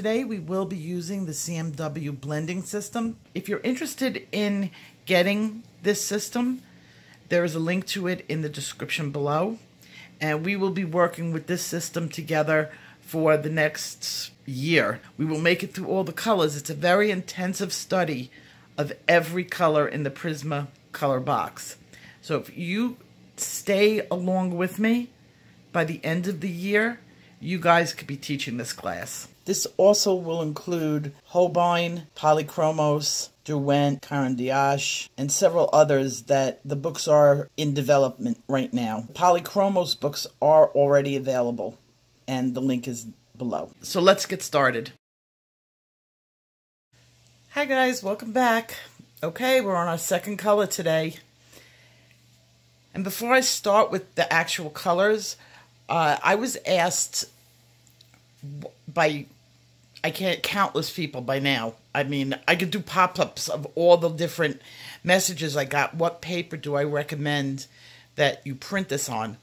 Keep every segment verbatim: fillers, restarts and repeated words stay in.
Today we will be using the C M W blending system. If you're interested in getting this system, there is a link to it in the description below. And we will be working with this system together for the next year. We will make it through all the colors. It's a very intensive study of every color in the Prismacolor box. So if you stay along with me, by the end of the year, you guys could be teaching this class. This also will include Holbein, Polychromos, Derwent, Caran d'Ache, and several others that the books are in development right now. Polychromos books are already available, and the link is below. So let's get started. Hi guys, welcome back. Okay, we're on our second color today. And before I start with the actual colors, Uh, I was asked by, I can't, countless people by now. I mean, I could do pop-ups of all the different messages I got. What paper do I recommend that you print this on?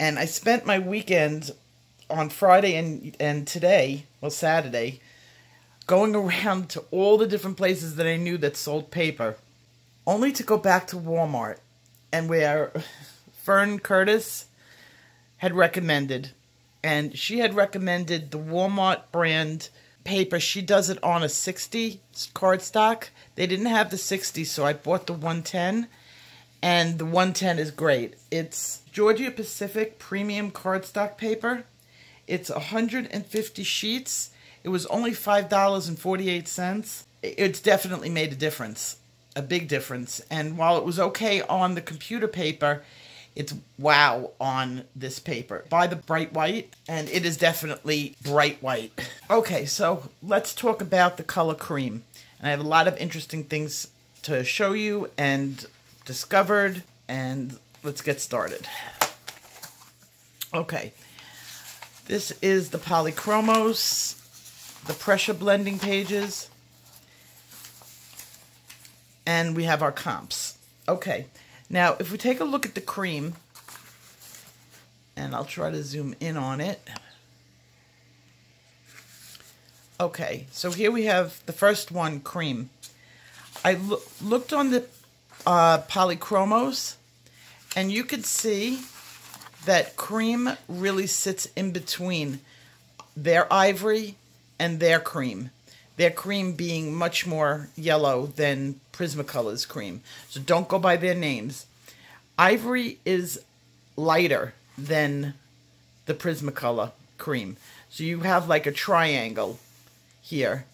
And I spent my weekend on Friday and, and today, well, Saturday, going around to all the different places that I knew that sold paper, only to go back to Walmart and where Fern Curtis had recommended, and she had recommended the Walmart brand paper. She does it on a sixty cardstock. They didn't have the sixty, so I bought the one ten, and the one ten is great. It's Georgia Pacific premium cardstock paper. It's one hundred fifty sheets. It was only five dollars and forty-eight cents. It's definitely made a difference, a big difference. And while it was okay on the computer paper, it's wow on this paper. Buy the bright white, and it is definitely bright white. Okay, so let's talk about the color cream. And I have a lot of interesting things to show you and discovered, and let's get started. Okay, this is the Polychromos, the pressure blending pages, and we have our comps. Okay. Now, if we take a look at the cream, and I'll try to zoom in on it. Okay, so here we have the first one, cream. I lo looked on the uh, Polychromos, and you could see that cream really sits in between their ivory and their cream. Their cream being much more yellow than Prismacolor's cream. So don't go by their names. Ivory is lighter than the Prismacolor cream. So you have like a triangle here,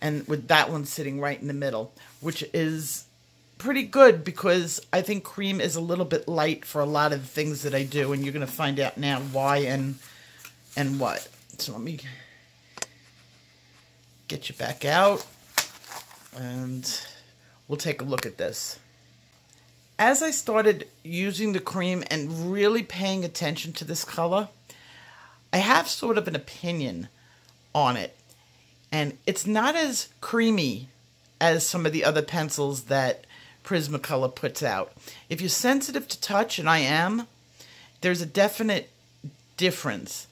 and with that one sitting right in the middle, which is pretty good because I think cream is a little bit light for a lot of the things that I do, and you're going to find out now why and, and what. So let me get you back out, and we'll take a look at this. As I started using the cream and really paying attention to this color, I have sort of an opinion on it. And it's not as creamy as some of the other pencils that Prismacolor puts out. If you're sensitive to touch, and I am, there's a definite difference.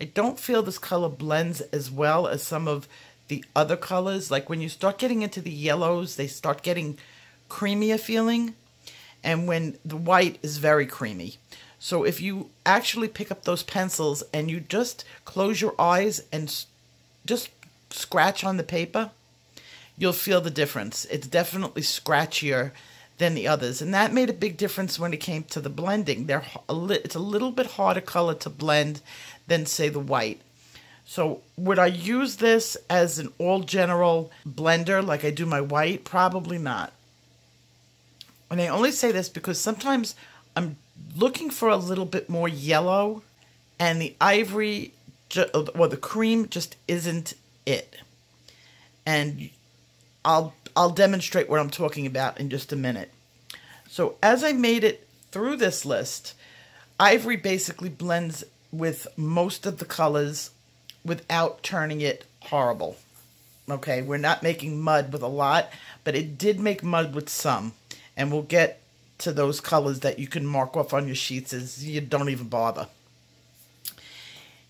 I don't feel this color blends as well as some of the other colors. Like when you start getting into the yellows, they start getting creamier feeling. And when the white is very creamy. So if you actually pick up those pencils and you just close your eyes and just scratch on the paper, you'll feel the difference. It's definitely scratchier than the others. And that made a big difference when it came to the blending. They're a li- it's a little bit harder color to blend than, say, the white. So would I use this as an all-general blender like I do my white? Probably not. And I only say this because sometimes I'm looking for a little bit more yellow, and the ivory, or the cream, just isn't it. And I'll I'll demonstrate what I'm talking about in just a minute. So as I made it through this list, ivory basically blends with most of the colors without turning it horrible. Okay, we're not making mud with a lot, but it did make mud with some. And we'll get to those colors that you can mark off on your sheets as you don't even bother.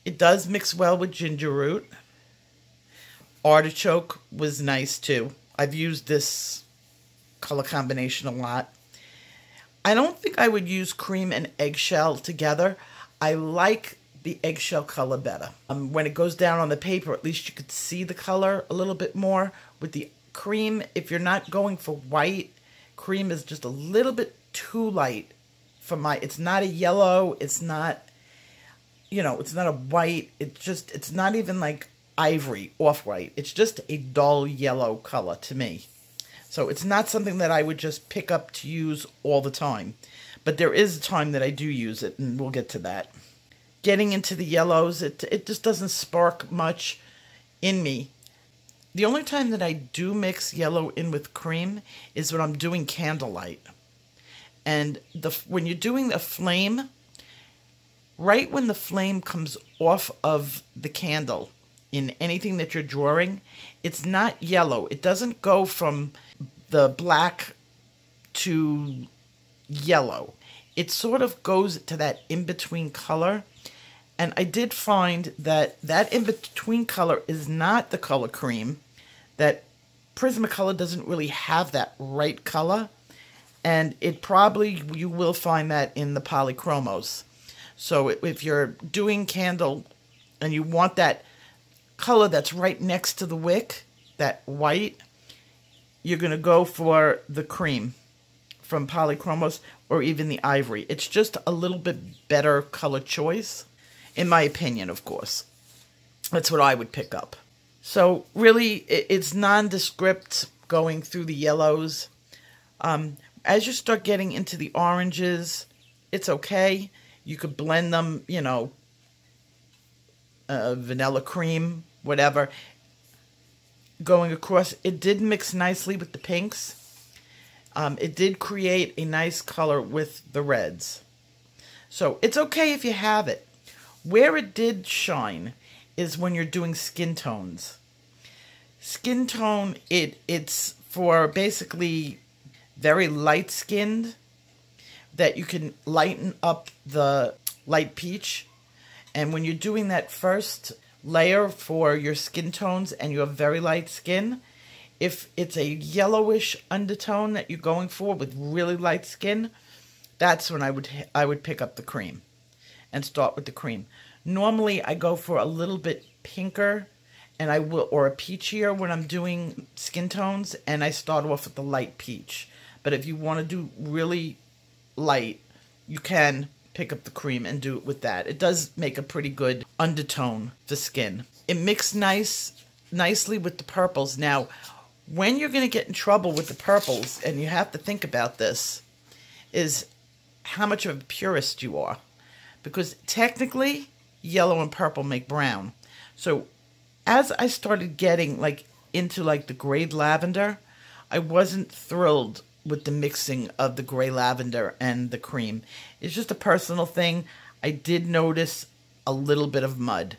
It does mix well with ginger root. Artichoke was nice too. I've used this color combination a lot. I don't think I would use cream and eggshell together. I like the eggshell color better. Um, when it goes down on the paper, at least you could see the color a little bit more. With the cream, if you're not going for white, cream is just a little bit too light for my, it's not a yellow, it's not, you know, it's not a white, it's just, it's not even like ivory, off-white. It's just a dull yellow color to me. So it's not something that I would just pick up to use all the time. But there is a time that I do use it, and we'll get to that. Getting into the yellows, it, it just doesn't spark much in me. The only time that I do mix yellow in with cream is when I'm doing candlelight. And the when you're doing a flame, right when the flame comes off of the candle, in anything that you're drawing, it's not yellow. It doesn't go from the black to yellow. It sort of goes to that in-between color. And I did find that that in-between color is not the color cream. That Prismacolor doesn't really have that right color. And it probably, you will find that in the Polychromos. So if you're doing candle and you want that color that's right next to the wick, that white, you're going to go for the cream from Polychromos or even the ivory. It's just a little bit better color choice, in my opinion, of course. That's what I would pick up. So really, it's nondescript going through the yellows. Um, as you start getting into the oranges, it's okay. You could blend them, you know, uh, vanilla cream, whatever, going across. It did mix nicely with the pinks. Um, it did create a nice color with the reds. So it's okay if you have it. Where it did shine is when you're doing skin tones. Skin tone, it it's for basically very light skinned, that you can lighten up the light peach. And when you're doing that first layer for your skin tones and you have very light skin, if it's a yellowish undertone that you're going for with really light skin, that's when I would I would pick up the cream and start with the cream. Normally, I go for a little bit pinker and I will, or a peachier when I'm doing skin tones, and I start off with the light peach. But if you want to do really light, you can pick up the cream and do it with that. It does make a pretty good undertone for skin. It mixed nice, nicely with the purples. Now, when you're going to get in trouble with the purples, and you have to think about this, is how much of a purist you are. Because technically, yellow and purple make brown. So as I started getting like into like the gray lavender, I wasn't thrilled with the mixing of the gray lavender and the cream. It's just a personal thing. I did notice a little bit of mud.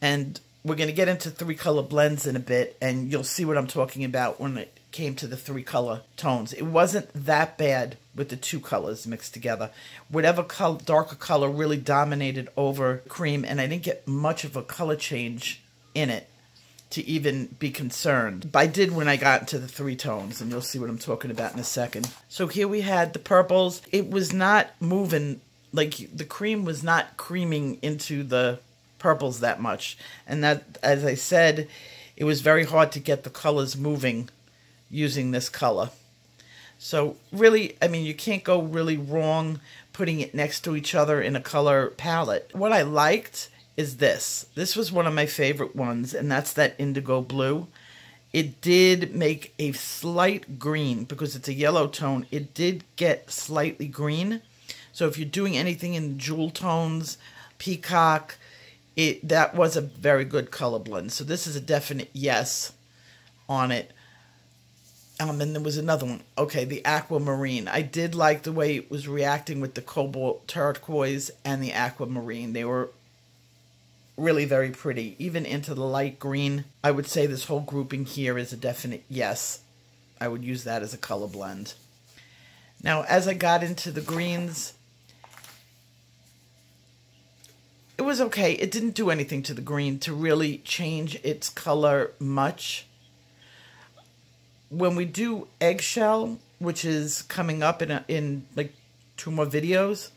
And we're going to get into three color blends in a bit, and you'll see what I'm talking about when it came to the three color tones. It wasn't that bad with the two colors mixed together. Whatever color, darker color really dominated over cream, and I didn't get much of a color change in it to even be concerned. But I did when I got into the three tones, and you'll see what I'm talking about in a second. So here we had the purples. It was not moving, like the cream was not creaming into the purples that much. And that, as I said, it was very hard to get the colors moving using this color. So really, I mean, you can't go really wrong putting it next to each other in a color palette. What I liked is this. This was one of my favorite ones, and that's that indigo blue. It did make a slight green because it's a yellow tone. It did get slightly green. So if you're doing anything in jewel tones, peacock, it that was a very good color blend. So this is a definite yes on it. Um, and there was another one. Okay, the aquamarine. I did like the way it was reacting with the cobalt turquoise and the aquamarine. They were really very pretty. Even into the light green, I would say this whole grouping here is a definite yes. I would use that as a color blend. Now, as I got into the greens, it was okay. It didn't do anything to the green to really change its color much. When we do eggshell, which is coming up in, a, in like two more videos,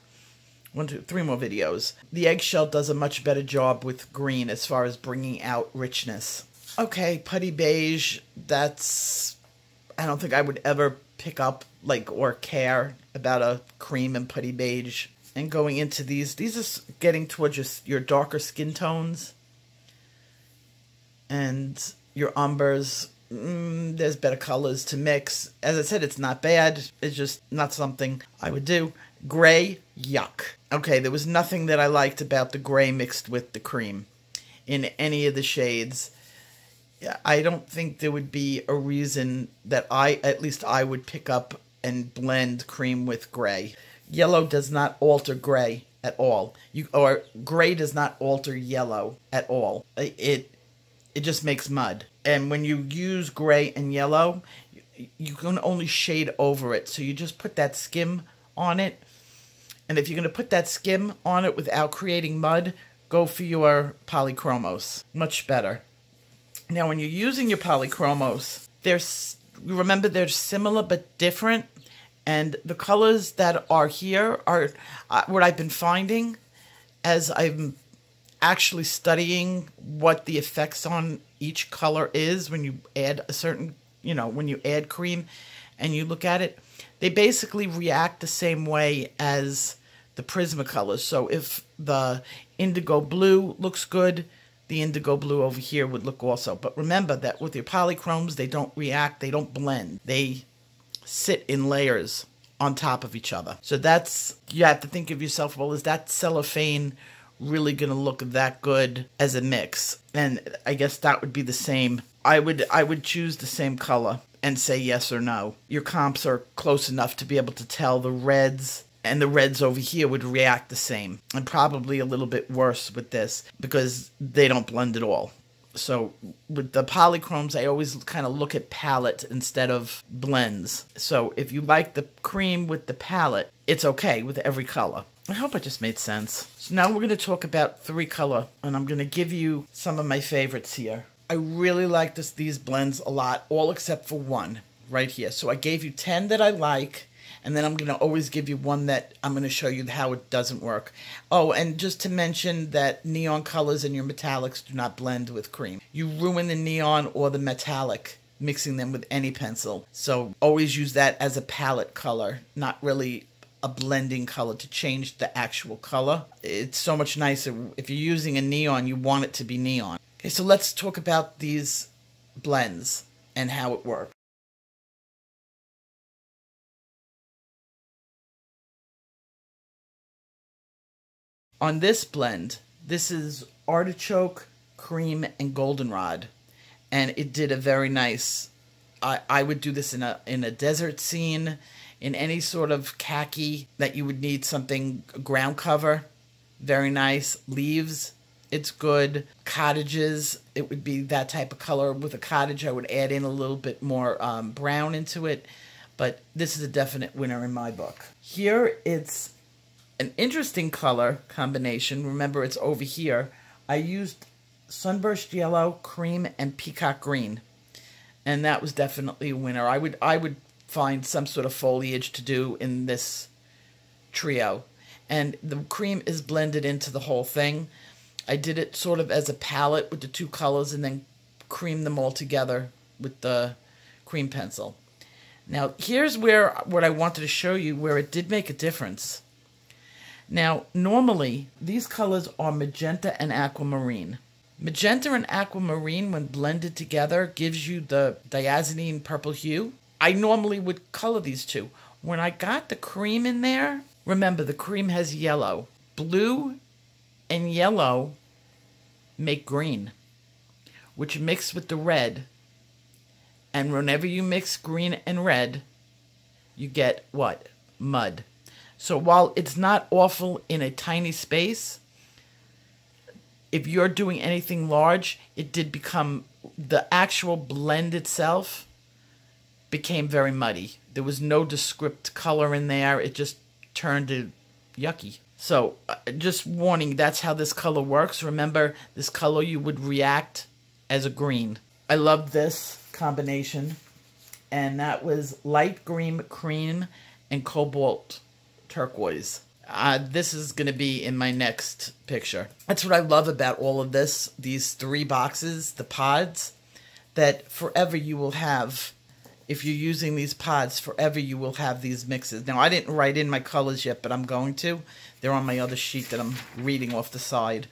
one, two, three more videos, the eggshell does a much better job with green as far as bringing out richness. Okay, putty beige, that's, I don't think I would ever pick up like or care about a cream and putty beige. And going into these, these are getting towards your, your darker skin tones and your umbers. Mm, there's better colors to mix. As I said, it's not bad. It's just not something I would do. Gray, yuck. Okay, there was nothing that I liked about the gray mixed with the cream in any of the shades. I don't think there would be a reason that I, at least I would pick up and blend cream with gray. Yellow does not alter gray at all. You or gray does not alter yellow at all. It it just makes mud. And when you use gray and yellow, you, you can only shade over it. So you just put that skim on it. And if you're going to put that skim on it without creating mud, go for your Polychromos. Much better. Now, when you're using your Polychromos, they're, remember, they're similar but different. And the colors that are here are uh, what I've been finding as I'm actually studying what the effects on each color is when you add a certain, you know, when you add cream and you look at it. They basically react the same way as the Prismacolor. So if the indigo blue looks good, the indigo blue over here would look also. But remember that with your polychromes, they don't react, they don't blend. They sit in layers on top of each other. So that's, you have to think of yourself, well, is that cellophane really going to look that good as a mix? And I guess that would be the same. I would, I would choose the same color and say yes or no. Your comps are close enough to be able to tell the reds, and the reds over here would react the same, and probably a little bit worse with this because they don't blend at all. So with the polychromes, I always kind of look at palette instead of blends. So if you like the cream with the palette, it's okay with every color. I hope it just made sense. So now we're going to talk about three color, and I'm going to give you some of my favorites here. I really like this, these blends a lot, all except for one right here. So I gave you ten that I like, and then I'm going to always give you one that I'm going to show you how it doesn't work. Oh, and just to mention that neon colors and your metallics do not blend with cream. You ruin the neon or the metallic mixing them with any pencil. So always use that as a palette color, not really a blending color to change the actual color. It's so much nicer. If you're using a neon, you want it to be neon. Okay, so let's talk about these blends and how it works. On this blend, this is Artichoke, Cream, and Goldenrod. And it did a very nice, I, I would do this in a, in a desert scene, in any sort of khaki that you would need something, ground cover, very nice. Leaves, it's good. Cottages, it would be that type of color. With a cottage, I would add in a little bit more um, brown into it. But this is a definite winner in my book. Here, it's an interesting color combination. Remember, it's over here. I used Sunburst Yellow, Cream, and Peacock Green. And that was definitely a winner. I would, I would find some sort of foliage to do in this trio, and the cream is blended into the whole thing. I did it sort of as a palette with the two colors and then cream them all together with the cream pencil. Now here's where what I wanted to show you where it did make a difference. Now normally these colors are magenta and aquamarine. Magenta and aquamarine when blended together gives you the diazinine purple hue. I normally would color these two. When I got the cream in there, remember the cream has yellow. Blue and yellow make green, which mix with the red. And whenever you mix green and red, you get what? Mud. So while it's not awful in a tiny space, if you're doing anything large, it did become the actual blend itself became very muddy. There was no descript color in there. It just turned to yucky. So uh, just warning, that's how this color works. Remember, this color you would react as a green. I love this combination. And that was light green cream and cobalt turquoise. Uh, this is going to be in my next picture. That's what I love about all of this. These three boxes, the pods, that forever you will have. If you're using these pods, forever you will have these mixes. Now, I didn't write in my colors yet, but I'm going to. They're on my other sheet that I'm reading off the side.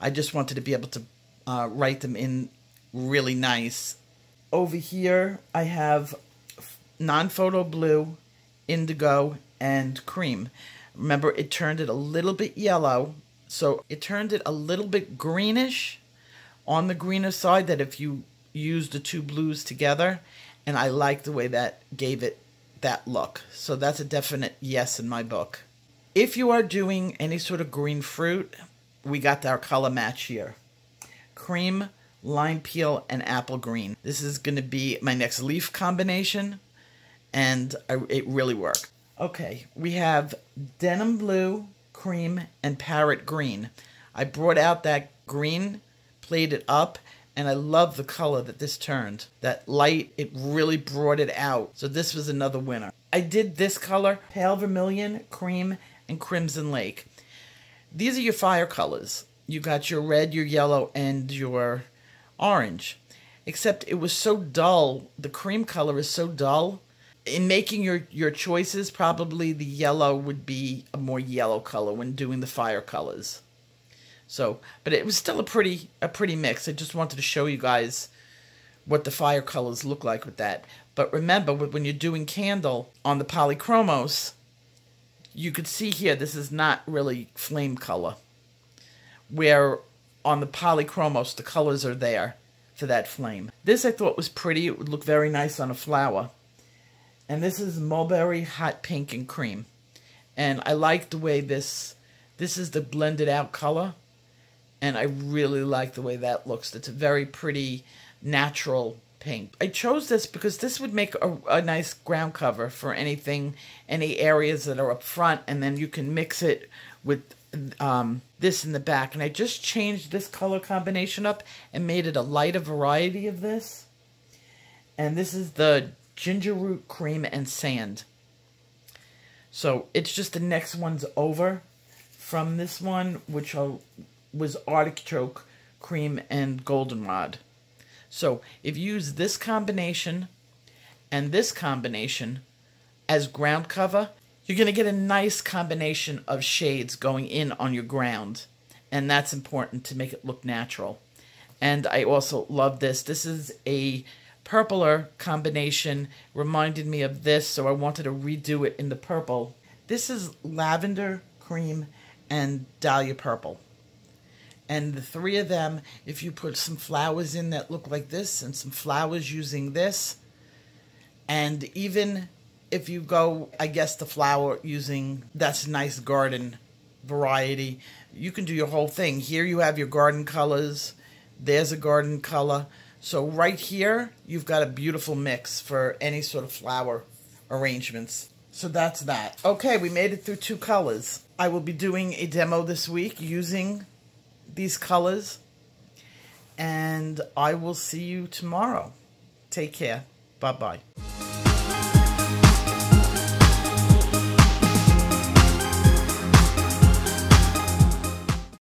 I just wanted to be able to uh, write them in really nice. Over here, I have non-photo blue, indigo, and cream. Remember, it turned it a little bit yellow, so it turned it a little bit greenish, on the greener side, that if you use the two blues together. And I like the way that gave it that look. So that's a definite yes in my book. If you are doing any sort of green fruit, we got our color match here. Cream, lime peel, and apple green. This is going to be my next leaf combination. And I, it really worked. Okay, we have denim blue, cream, and parrot green. I brought out that green, played it up. And I love the color that this turned. That light, it really brought it out. So this was another winner. I did this color, pale vermilion, cream, and crimson lake. These are your fire colors. You got your red, your yellow, and your orange. Except it was so dull. The cream color is so dull. In making your, your choices, probably the yellow would be a more yellow color when doing the fire colors. So, but it was still a pretty a pretty mix. I just wanted to show you guys what the fire colors look like with that. But remember, when you're doing candle on the Polychromos, you could see here this is not really flame color. Where on the Polychromos, the colors are there for that flame. This I thought was pretty. It would look very nice on a flower. And this is Mulberry, hot pink, and cream. And I like the way this, this is the blended out color. And I really like the way that looks. It's a very pretty, natural pink. I chose this because this would make a, a nice ground cover for anything, any areas that are up front. And then you can mix it with um, this in the back. And I just changed this color combination up and made it a lighter variety of this. And this is the ginger root cream and sand. So it's just the next one's over from this one, which I'll... was artichoke, cream, and goldenrod. So if you use this combination and this combination as ground cover, you're going to get a nice combination of shades going in on your ground. And that's important to make it look natural. And I also love this. This is a purpler combination. Reminded me of this, so I wanted to redo it in the purple. This is lavender, cream, and dahlia purple. And the three of them, if you put some flowers in that look like this and some flowers using this, and even if you go, I guess, the flower using, that's a nice garden variety. You can do your whole thing. Here you have your garden colors. There's a garden color. So right here, you've got a beautiful mix for any sort of flower arrangements. So that's that. Okay, we made it through two colors. I will be doing a demo this week using these colors, and I will see you tomorrow. Take care. Bye-bye.